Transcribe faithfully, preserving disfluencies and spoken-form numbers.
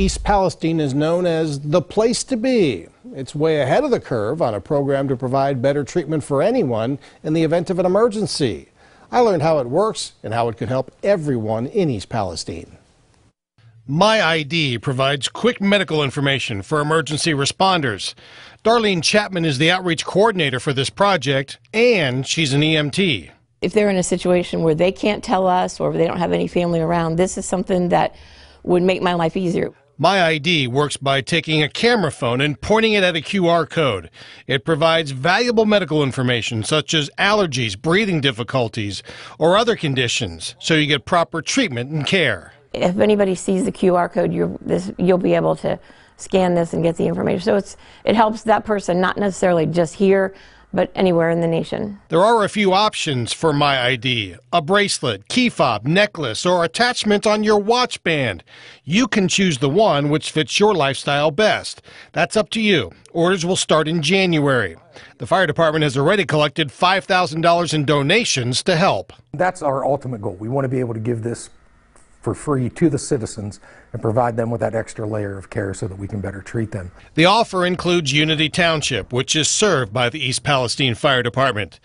East Palestine is known as the place to be. It's way ahead of the curve on a program to provide better treatment for anyone in the event of an emergency. I learned how it works and how it could help everyone in East Palestine. My I D provides quick medical information for emergency responders. Darlene Chapman is the outreach coordinator for this project, and she's an E M T. If they're in a situation where they can't tell us or they don't have any family around, this is something that would make my life easier. My I D works by taking a camera phone and pointing it at a Q R code. It provides valuable medical information such as allergies, breathing difficulties, or other conditions, so you get proper treatment and care. If anybody sees the Q R code, you're, this, you'll be able to scan this and get the information. So it's, it helps that person, not necessarily just here, but anywhere in the nation. There are a few options for My I D: a bracelet, key fob, necklace, or attachment on your watch band. You can choose the one which fits your lifestyle best. That's up to you. Orders will start in January. The fire department has already collected five thousand dollars in donations to help. That's our ultimate goal. We want to be able to give this for free to the citizens and provide them with that extra layer of care so that we can better treat them. The offer includes Unity Township, which is served by the East Palestine Fire Department.